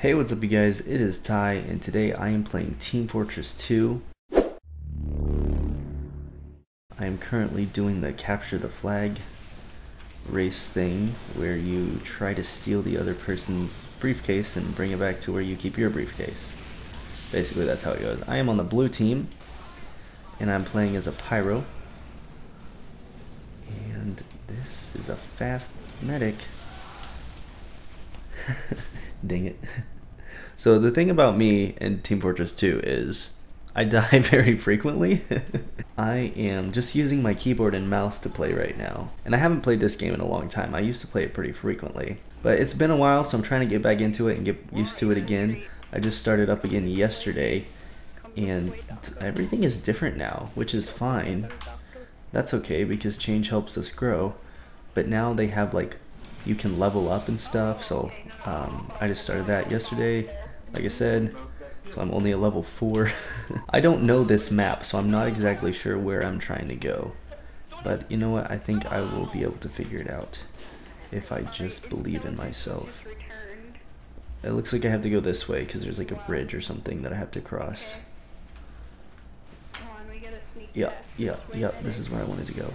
Hey, what's up you guys, it is Ty and today I am playing Team Fortress 2. I am currently doing the capture the flag race thing where you try to steal the other person's briefcase and bring it back to where you keep your briefcase. Basically that's how it goes. I am on the blue team and I'm playing as a pyro. And this is a fast medic. Dang it. So the thing about me and Team Fortress 2 is I die very frequently. I am just using my keyboard and mouse to play right now. And I haven't played this game in a long time. I used to play it pretty frequently. But it's been a while, so I'm trying to get back into it and get used to it again. I just started up again yesterday, and everything is different now, which is fine. That's okay, because change helps us grow. But now they have like you can level up and stuff, so I just started that yesterday, like I said, so I'm only a level 4. I don't know this map, so I'm not exactly sure where I'm trying to go, but you know what, I think I will be able to figure it out if I just believe in myself. It looks like I have to go this way because there's like a bridge or something that I have to cross. Yeah, this is where I wanted to go.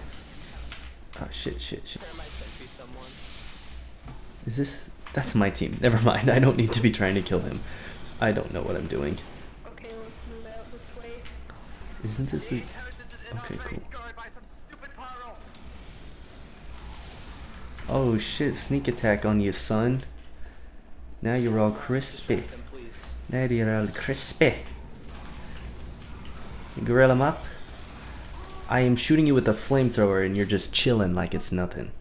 Ah, shit. Is this... that's my team. Never mind. I don't need to be trying to kill him. I don't know what I'm doing. Okay, let's move out this way. Isn't this the... okay, cool. Oh shit, sneak attack on you, son. Now you're all crispy. Grill him up. I am shooting you with a flamethrower and you're just chilling like it's nothing.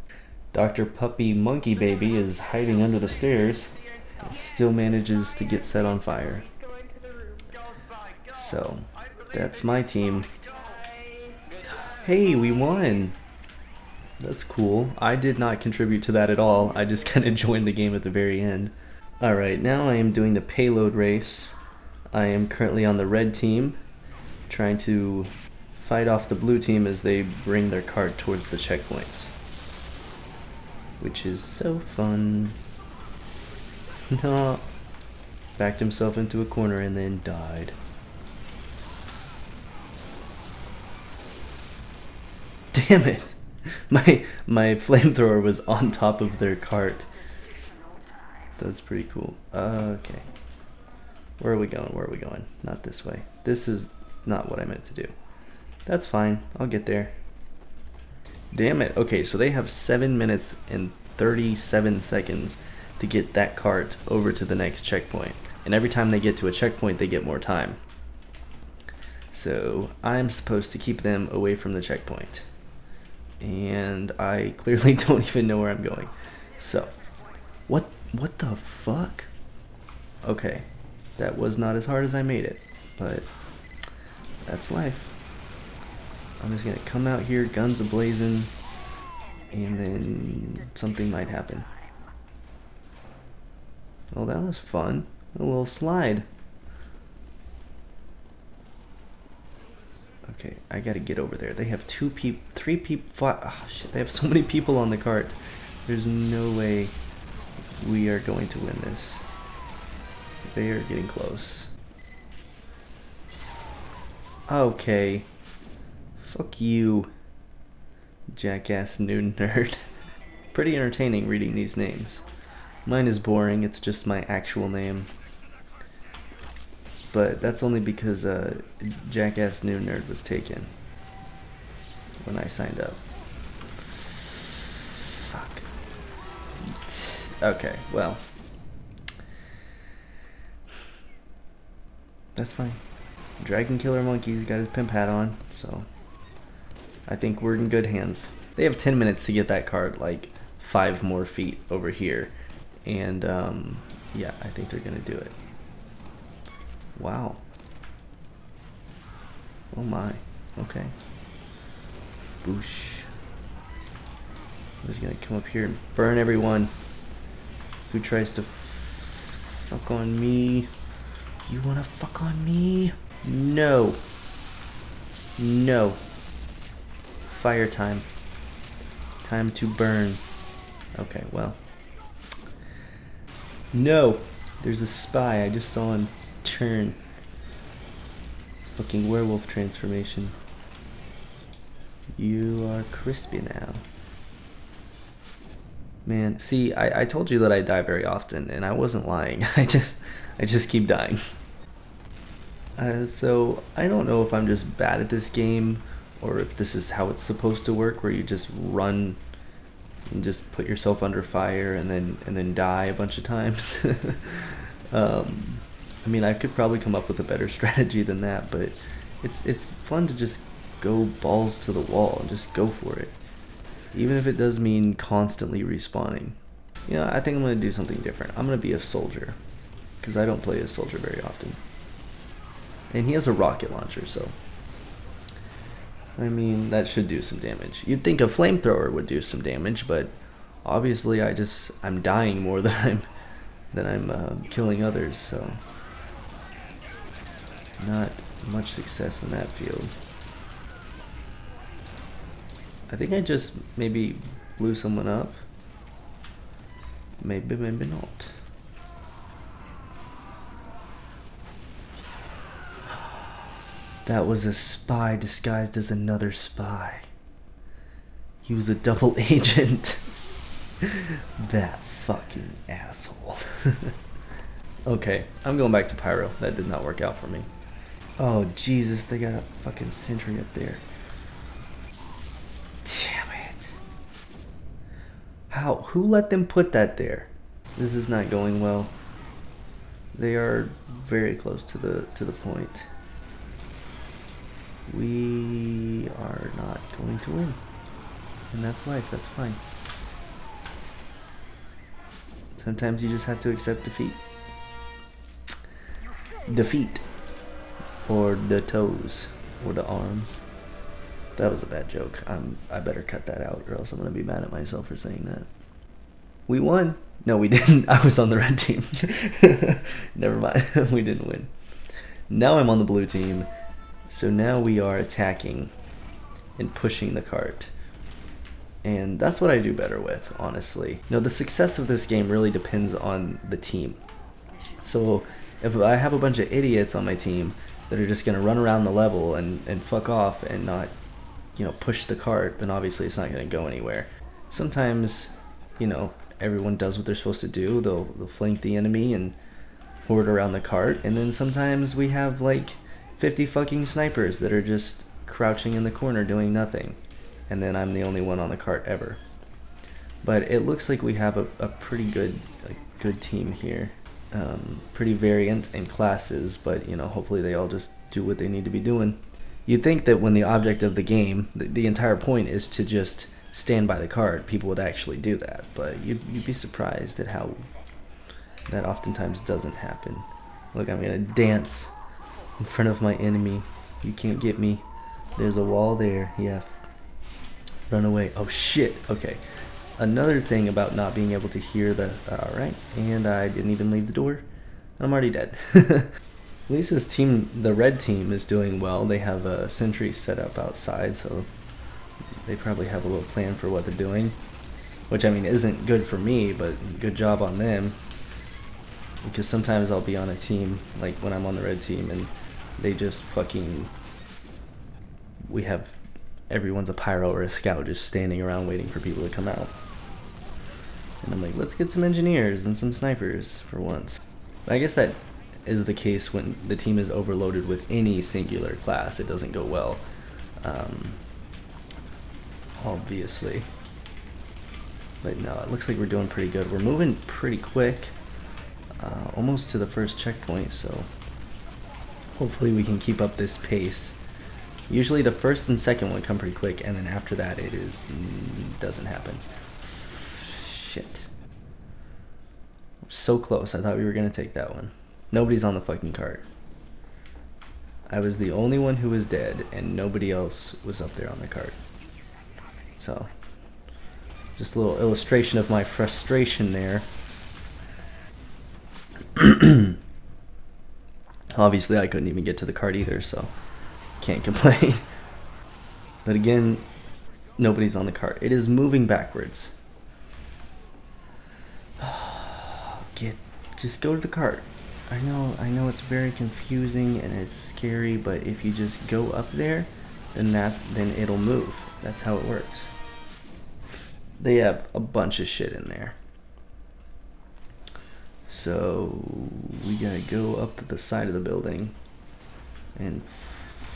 Dr. Puppy Monkey Baby is hiding under the stairs and still manages to get set on fire. So, that's my team. Hey, we won! That's cool. I did not contribute to that at all. I just kind of joined the game at the very end. Alright, now I am doing the payload race. I am currently on the red team, trying to fight off the blue team as they bring their cart towards the checkpoints, which is so fun. No, backed himself into a corner and then died. Damn it! My flamethrower was on top of their cart. That's pretty cool. Okay, where are we going? Not this way. This is not what I meant to do. That's fine. I'll get there. Damn it. Okay, so they have 7 minutes and 37 seconds to get that cart over to the next checkpoint. And every time they get to a checkpoint, they get more time. So I'm supposed to keep them away from the checkpoint. And I clearly don't even know where I'm going. So, what the fuck? Okay, that was not as hard as I made it, but that's life. I'm just gonna come out here, guns a-blazing, and then something might happen. Oh, that was fun. A little slide. Okay, I gotta get over there. They have 3 people, oh shit, they have so many people on the cart. There's no way we are going to win this. They are getting close. Okay. Fuck you, jackass new nerd. Pretty entertaining reading these names. Mine is boring, it's just my actual name. But that's only because jackass new nerd was taken when I signed up. Fuck. Okay, well. That's fine. Dragon Killer Monkey's got his pimp hat on, so I think we're in good hands. They have 10 minutes to get that cart like 5 more feet over here. And yeah, I think they're gonna do it. Wow. Oh my, okay. Boosh. I'm just gonna come up here and burn everyone who tries to fuck on me. You wanna fuck on me? No. No. Fire time. Time to burn. Okay, well. No. There's a spy. I just saw him turn. It's fucking werewolf transformation. You are crispy now. Man, see, I told you that I die very often, and I wasn't lying. I just keep dying. So, I don't know if I'm just bad at this game, or if this is how it's supposed to work, where you just run and just put yourself under fire and then die a bunch of times. I mean, I could probably come up with a better strategy than that, but it's fun to just go balls to the wall and just go for it. Even if it does mean constantly respawning. You know, I think I'm going to do something different. I'm going to be a soldier. Because I don't play as soldier very often. And he has a rocket launcher, so... I mean, that should do some damage. You'd think a flamethrower would do some damage, but... obviously, I'm dying more than I'm killing others, so... not much success in that field. I think I just maybe blew someone up. Maybe, maybe not. That was a spy disguised as another spy. He was a double agent. That fucking asshole. Okay, I'm going back to Pyro. That did not work out for me. Oh, Jesus, they got a fucking sentry up there. How? Who let them put that there? This is not going well. They are very close to the point. We are not going to win. And that's life, that's fine. Sometimes you just have to accept defeat. Defeat. Or the toes. Or the arms. That was a bad joke. I better cut that out or else I'm going to be mad at myself for saying that. We won. No, we didn't. I was on the red team. Never mind. We didn't win. Now I'm on the blue team. So now we are attacking and pushing the cart. And that's what I do better with, honestly. You know, the success of this game really depends on the team. So if I have a bunch of idiots on my team that are just going to run around the level and fuck off and not... you know, push the cart, then obviously it's not going to go anywhere. Sometimes, you know, everyone does what they're supposed to do. They'll flank the enemy and hoard around the cart, and then sometimes we have like 50 fucking snipers that are just crouching in the corner doing nothing, and then I'm the only one on the cart ever. But it looks like we have a pretty good team here. Pretty variant in classes, but you know, hopefully they all just do what they need to be doing. You'd think that when the object of the game, the entire point is to just stand by the cart, people would actually do that, but you'd be surprised at how that oftentimes doesn't happen. Look, I'm gonna dance in front of my enemy. You can't get me. There's a wall there. Yeah. Run away. Oh shit. Okay. Another thing about not being able to hear the... alright, and I didn't even leave the door. I'm already dead. At least this team, the red team, is doing well. They have a sentry set up outside, so they probably have a little plan for what they're doing. Which, I mean, isn't good for me, but good job on them. Because sometimes I'll be on a team, like when I'm on the red team, and they just fucking... we have... everyone's a pyro or a scout just standing around waiting for people to come out. And I'm like, let's get some engineers and some snipers for once. But I guess that... is the case when the team is overloaded with any singular class. It doesn't go well, obviously. But no, it looks like we're doing pretty good. We're moving pretty quick, almost to the first checkpoint, so hopefully we can keep up this pace. Usually the first and second one come pretty quick, and then after that it is... doesn't happen. Shit. So close. I thought we were gonna take that one. Nobody's on the fucking cart. I was the only one who was dead, and nobody else was up there on the cart. So, just a little illustration of my frustration there. Obviously, I couldn't even get to the cart either, so can't complain. But again, nobody's on the cart. It is moving backwards. Get just go to the cart. I know it's very confusing and it's scary, but if you just go up there, then it'll move. That's how it works. They have a bunch of shit in there. So we gotta go up to the side of the building and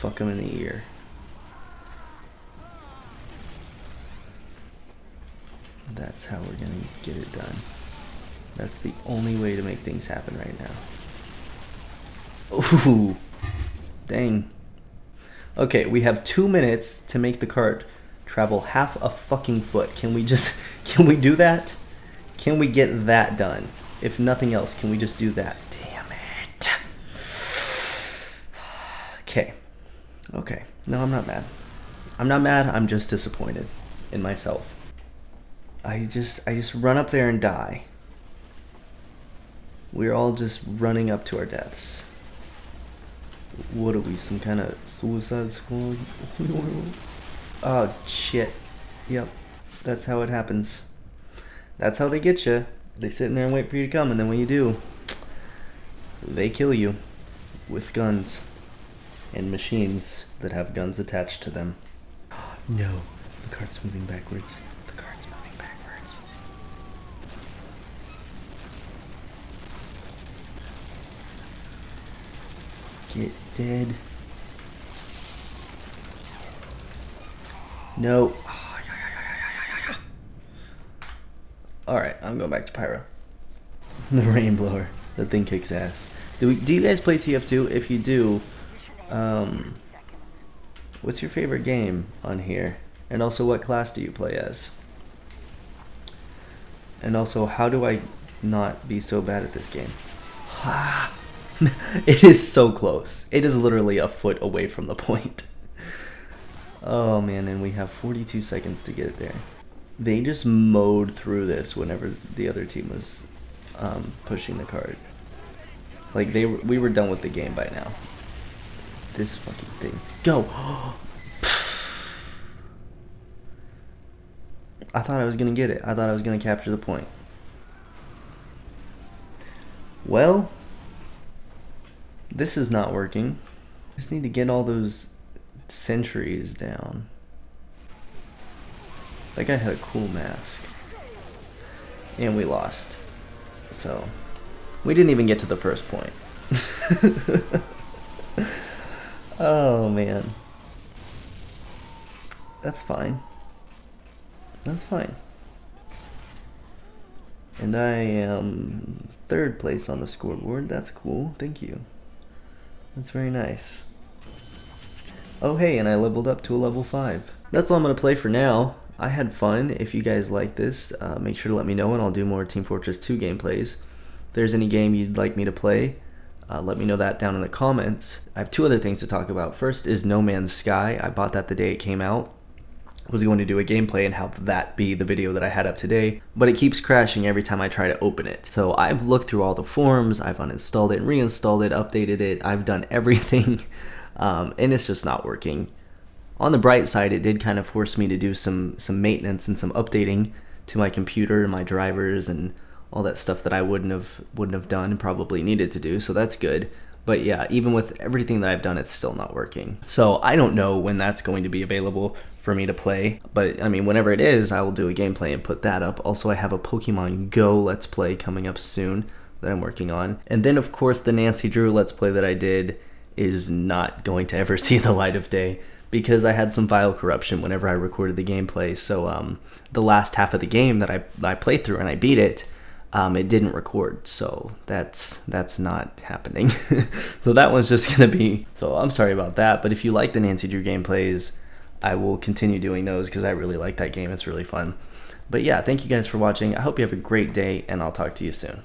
fuck them in the ear. That's how we're gonna get it done. That's the only way to make things happen right now. Ooh, dang. Okay, we have 2 minutes to make the cart travel half a fucking foot. Can we do that? Can we get that done? If nothing else, can we just do that? Damn it. Okay. Okay. No, I'm not mad. I'm not mad. I'm just disappointed in myself. I just run up there and die. We're all just running up to our deaths. What are we, some kind of suicide squad? Oh, shit. Yep. That's how it happens. That's how they get you. They sit in there and wait for you to come, and then when you do, they kill you with guns and machines that have guns attached to them. No, the cart's moving backwards. The cart's moving backwards. Get dead. No. Alright, I'm going back to Pyro. The Rainblower. That thing kicks ass. Do you guys play TF2? If you do, what's your favorite game on here? And also, what class do you play as? And also, how do I not be so bad at this game? It is so close. It is literally a foot away from the point. Oh man, and we have 42 seconds to get it there. They just mowed through this whenever the other team was pushing the cart. Like, we were done with the game by now. This fucking thing. Go! I thought I was gonna get it. I thought I was gonna capture the point. Well, this is not working. Just need to get all those sentries down. That guy had a cool mask. And we lost. So, we didn't even get to the first point. Oh, man. That's fine. That's fine. And I am third place on the scoreboard. That's cool. Thank you. That's very nice. Oh, hey, and I leveled up to a level 5. That's all I'm going to play for now. I had fun. If you guys like this, make sure to let me know and I'll do more Team Fortress 2 gameplays. If there's any game you'd like me to play, let me know that down in the comments. I have 2 other things to talk about. First is No Man's Sky. I bought that the day it came out. I was going to do a gameplay and have that be the video that I had up today, but it keeps crashing every time I try to open it. So I've looked through all the forums, I've uninstalled it, reinstalled it, updated it, I've done everything, and it's just not working. On the bright side, it did kind of force me to do some maintenance and some updating to my computer and my drivers and all that stuff that I wouldn't have done and probably needed to do, so that's good. But yeah, even with everything that I've done, it's still not working. So I don't know when that's going to be available for me to play, but I mean, whenever it is, I will do a gameplay and put that up. Also, I have a Pokemon Go Let's Play coming up soon that I'm working on. And then, of course, the Nancy Drew Let's Play that I did is not going to ever see the light of day, because I had some file corruption whenever I recorded the gameplay. So the last half of the game that I played through and I beat it, it didn't record. So that's not happening. So that one's just gonna be, so I'm sorry about that. But if you like the Nancy Drew gameplays, I will continue doing those because I really like that game. It's really fun. But yeah, thank you guys for watching. I hope you have a great day and I'll talk to you soon.